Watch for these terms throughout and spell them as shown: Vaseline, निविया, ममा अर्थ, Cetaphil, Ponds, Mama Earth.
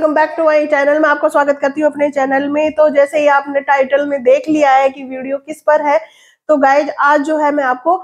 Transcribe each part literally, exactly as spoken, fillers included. Welcome back to my channel. मैं आपका स्वागत करती हूँ अपने चैनल में। तो जैसे ही आपने टाइटल में देख लिया है कि वीडियो किस पर है, तो गाइज आज जो है मैं आपको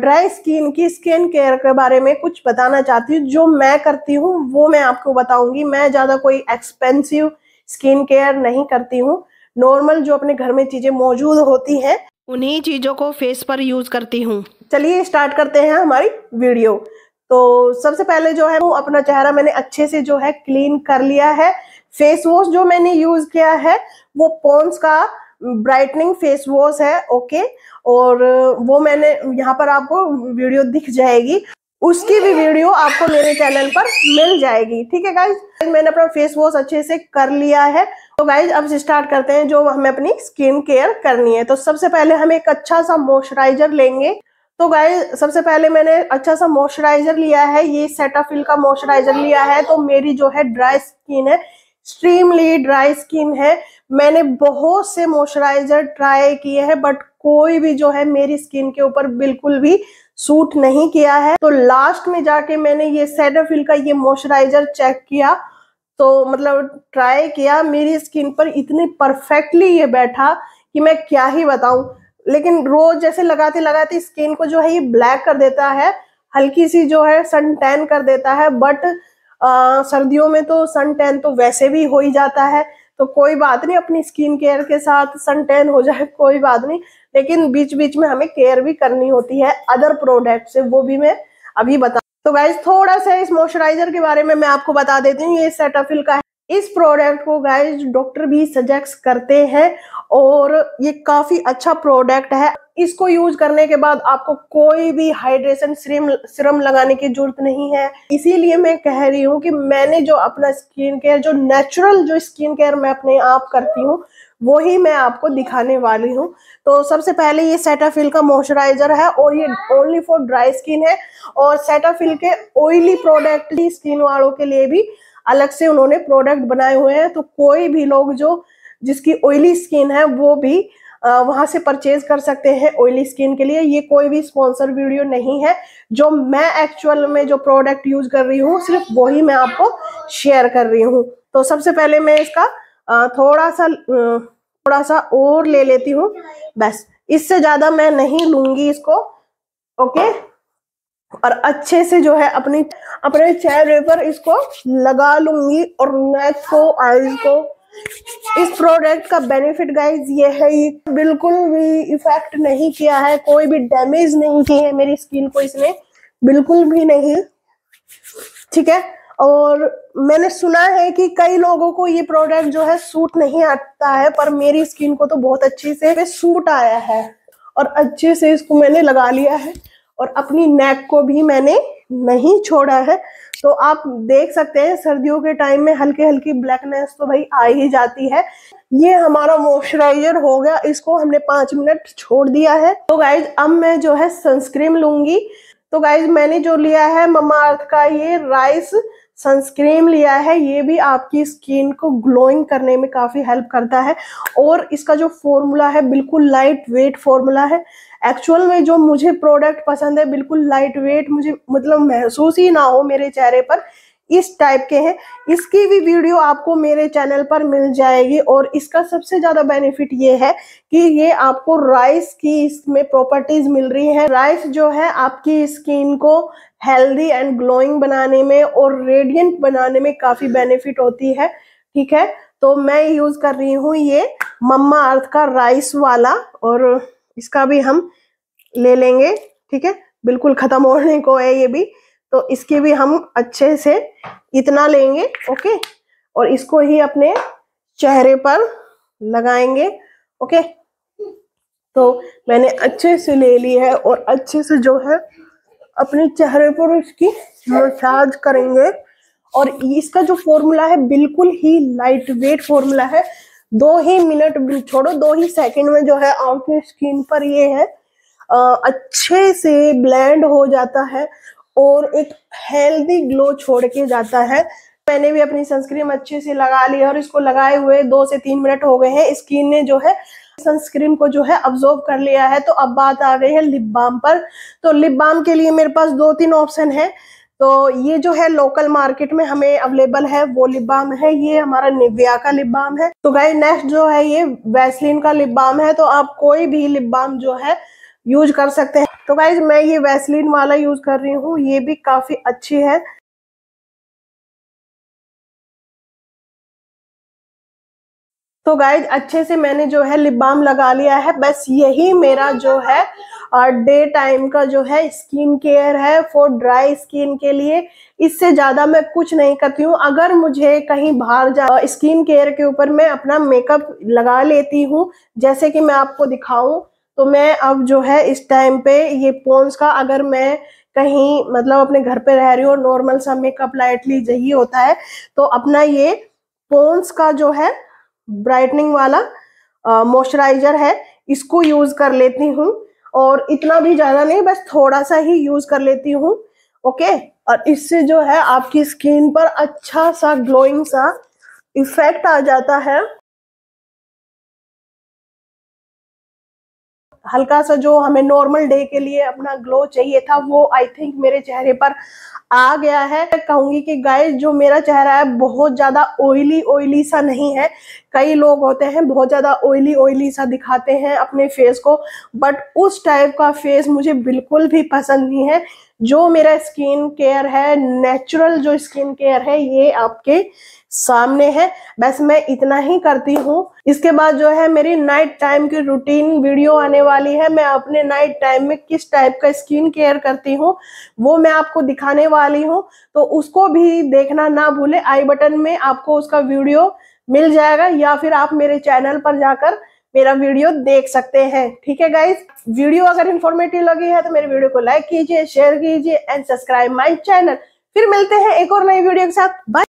ड्राई स्किन की स्किन केयर के बारे में कुछ बताना चाहती हूँ। जो मैं करती हूँ वो मैं आपको बताऊंगी। मैं ज़्यादा कोई एक्सपेंसिव स्किन केयर नहीं करती हूँ। नॉर्मल जो अपने घर में चीज़ें मौजूद होती हैं उन्हीं चीज़ों को फेस पर यूज़ करती हूँ। चलिए स्टार्ट करते हैं हमारी वीडियो। तो सबसे पहले जो है वो अपना चेहरा मैंने अच्छे से जो है क्लीन कर लिया है। फेस वॉश जो मैंने यूज किया है वो पॉन्ड्स का ब्राइटनिंग फेस वॉश है। ओके, और वो मैंने यहाँ पर आपको वीडियो दिख जाएगी, उसकी भी वीडियो आपको मेरे चैनल पर मिल जाएगी। ठीक है गाइज, मैंने अपना फेस वॉश अच्छे से कर लिया है। तो गाइज अब स्टार्ट करते हैं जो हमें अपनी स्किन केयर करनी है। तो सबसे पहले हम एक अच्छा सा मॉइस्चराइजर लेंगे। तो गाइज सबसे पहले मैंने अच्छा सा मॉइस्चराइजर लिया है, ये सेटाफिल का मॉइस्चराइजर लिया है। तो मेरी जो है ड्राई स्किन है, एक्सट्रीमली ड्राई स्किन है। मैंने बहुत से मॉइस्चराइजर ट्राई किए हैं बट कोई भी जो है मेरी स्किन के ऊपर बिल्कुल भी सूट नहीं किया है। तो लास्ट में जाके मैंने ये सेटाफिल का ये मॉइस्चराइजर चेक किया, तो मतलब ट्राई किया, मेरी स्किन पर इतने परफेक्टली ये बैठा कि मैं क्या ही बताऊँ। लेकिन रोज जैसे लगाते लगाते स्किन को जो है ये ब्लैक कर देता है, हल्की सी जो है सन टैन कर देता है। बट आ, सर्दियों में तो सन टैन तो वैसे भी हो ही जाता है, तो कोई बात नहीं, अपनी स्किन केयर के साथ सन टैन हो जाए कोई बात नहीं। लेकिन बीच बीच में हमें केयर भी करनी होती है अदर प्रोडक्ट से, वो भी मैं अभी बता। तो गाइज थोड़ा सा इस मॉइस्चराइजर के बारे में मैं आपको बता देती हूँ। ये सेटाफिल का है। इस प्रोडक्ट को गाइज डॉक्टर भी सजेस्ट करते हैं और ये काफी अच्छा प्रोडक्ट है। इसको यूज करने के बाद आपको कोई भी हाइड्रेशन सीरम सीरम लगाने की जरूरत नहीं है। इसीलिए मैं कह रही हूँ कि मैंने जो अपना स्किन केयर, जो नेचुरल जो स्किन केयर मैं अपने आप करती हूँ, वो ही मैं आपको दिखाने वाली हूँ। तो सबसे पहले ये सेटाफिल का मॉइस्चराइजर है और ये ओनली फॉर ड्राई स्किन है। और सेटाफिल के ऑयली प्रोडक्ट स्किन वालों के लिए भी अलग से उन्होंने प्रोडक्ट बनाए हुए हैं। तो कोई भी लोग जो जिसकी ऑयली स्किन है वो भी आ, वहां से परचेज कर सकते हैं ऑयली स्किन के लिए। ये कोई भी स्पॉन्सर वीडियो नहीं है। जो मैं एक्चुअल में जो प्रोडक्ट यूज कर रही हूँ सिर्फ वही मैं आपको शेयर कर रही हूँ। तो सबसे पहले मैं इसका आ, थोड़ा सा थोड़ा सा और ले लेती हूँ, बस इससे ज्यादा मैं नहीं लूंगी इसको। ओके, और अच्छे से जो है अपनी अपने चेहरे पर इसको लगा लूंगी और नेक को, आईज को। इस प्रोडक्ट का बेनिफिट गाइज ये है, ये बिल्कुल भी इफेक्ट नहीं किया है, कोई भी डैमेज नहीं की है मेरी स्किन को इसने, बिल्कुल भी नहीं। ठीक है, और मैंने सुना है कि कई लोगों को ये प्रोडक्ट जो है सूट नहीं आता है, पर मेरी स्किन को तो बहुत अच्छे से सूट आया है और अच्छे से इसको मैंने लगा लिया है और अपनी नेक को भी मैंने नहीं छोड़ा है। तो आप देख सकते हैं सर्दियों के टाइम में हल्की हल्की ब्लैकनेस तो भाई आ ही जाती है। ये हमारा मॉइस्चराइजर हो गया, इसको हमने पाँच मिनट छोड़ दिया है। तो गाइज अब मैं जो है सनस्क्रीन लूंगी। तो गाइज मैंने जो लिया है ममा अर्थ का ये राइस सनस्क्रीन लिया है। ये भी आपकी स्किन को ग्लोइंग करने में काफ़ी हेल्प करता है और इसका जो फॉर्मूला है बिल्कुल लाइट वेट फॉर्मूला है। एक्चुअल में जो मुझे प्रोडक्ट पसंद है बिल्कुल लाइट वेट, मुझे मतलब महसूस ही ना हो मेरे चेहरे पर, इस टाइप के हैं। इसकी भी वीडियो आपको मेरे चैनल पर मिल जाएगी। और इसका सबसे ज़्यादा बेनिफिट ये है कि ये आपको राइस की इसमें प्रॉपर्टीज़ मिल रही हैं। राइस जो है आपकी स्किन को हेल्दी एंड ग्लोइंग बनाने में और रेडियंट बनाने में काफ़ी बेनिफिट होती है। ठीक है, तो मैं यूज़ कर रही हूँ ये मम्मा अर्थ का राइस वाला और इसका भी हम ले लेंगे। ठीक है, बिल्कुल ख़त्म होने को है ये भी, तो इसके भी हम अच्छे से इतना लेंगे। ओके, और इसको ही अपने चेहरे पर लगाएंगे। ओके, तो मैंने अच्छे से ले ली है और अच्छे से जो है अपने चेहरे पर उसकी मसाज करेंगे। और इसका जो फॉर्मूला है बिल्कुल ही लाइट वेट फॉर्मूला है। दो ही मिनट छोड़ो, दो ही सेकंड में जो है आपकी स्किन पर ये है आ, अच्छे से ब्लेंड हो जाता है और एक हेल्दी ग्लो छोड़ के जाता है। मैंने भी अपनी सनस्क्रीन अच्छे से लगा ली और इसको लगाए हुए दो से तीन मिनट हो गए हैं। स्किन ने जो है सनस्क्रीन को जो है अब्सॉर्ब कर लिया है। तो अब बात आ रही है लिप बाम पर। तो लिप बाम के लिए मेरे पास दो तीन ऑप्शन है। तो ये जो है लोकल मार्केट में हमें अवेलेबल है वो लिप बाम है। ये हमारा निविया का लिप बाम है। तो गाइस नेक्स्ट जो है ये वैसलीन का लिप बाम है। तो आप कोई भी लिप बाम जो है यूज कर सकते हैं। तो गाइस मैं ये वैसलीन वाला यूज कर रही हूँ, ये भी काफी अच्छी है। तो गाइज अच्छे से मैंने जो है लिप बाम लगा लिया है। बस यही मेरा जो है डे टाइम का जो है स्किन केयर है फॉर ड्राई स्किन के लिए। इससे ज़्यादा मैं कुछ नहीं करती हूँ। अगर मुझे कहीं बाहर जा स्किन केयर के ऊपर मैं अपना मेकअप लगा लेती हूँ, जैसे कि मैं आपको दिखाऊं तो मैं अब जो है इस टाइम पे ये पोन्स का, अगर मैं कहीं मतलब अपने घर पे रह रही हूँ और नॉर्मल सा मेकअप लाइटली यही होता है, तो अपना ये पोन्स का जो है ब्राइटनिंग वाला मॉइस्चराइजर है इसको यूज कर लेती हूँ। और इतना भी ज्यादा नहीं, बस थोड़ा सा ही यूज कर लेती हूँ, ओके। और इससे जो है आपकी स्किन पर अच्छा सा ग्लोइंग सा इफेक्ट आ जाता है। हल्का सा जो हमें नॉर्मल डे के लिए अपना ग्लो चाहिए था वो आई थिंक मेरे चेहरे पर आ गया है। मैं कहूंगी कि गाइस जो मेरा चेहरा है बहुत ज्यादा ऑयली ऑयली सा नहीं है। कई लोग होते हैं बहुत ज्यादा ऑयली ऑयली सा दिखाते हैं अपने फेस को, बट उस टाइप का फेस मुझे बिल्कुल भी पसंद नहीं है। जो मेरा स्किन केयर है, नेचुरल जो स्किन केयर है, ये आपके सामने है। बस मैं इतना ही करती हूँ। इसके बाद जो है मेरी नाइट टाइम की रूटीन वीडियो आने वाली है। मैं अपने नाइट टाइम में किस टाइप का स्किन केयर करती हूँ वो मैं आपको दिखाने वाली हूँ, तो उसको भी देखना ना भूले। आई बटन में आपको उसका वीडियो मिल जाएगा या फिर आप मेरे चैनल पर जाकर मेरा वीडियो देख सकते हैं। ठीक है गाइज, वीडियो अगर इन्फॉर्मेटिव लगी है तो मेरे वीडियो को लाइक कीजिए, शेयर कीजिए एंड सब्सक्राइब माय चैनल। फिर मिलते हैं एक और नई वीडियो के साथ। बाय।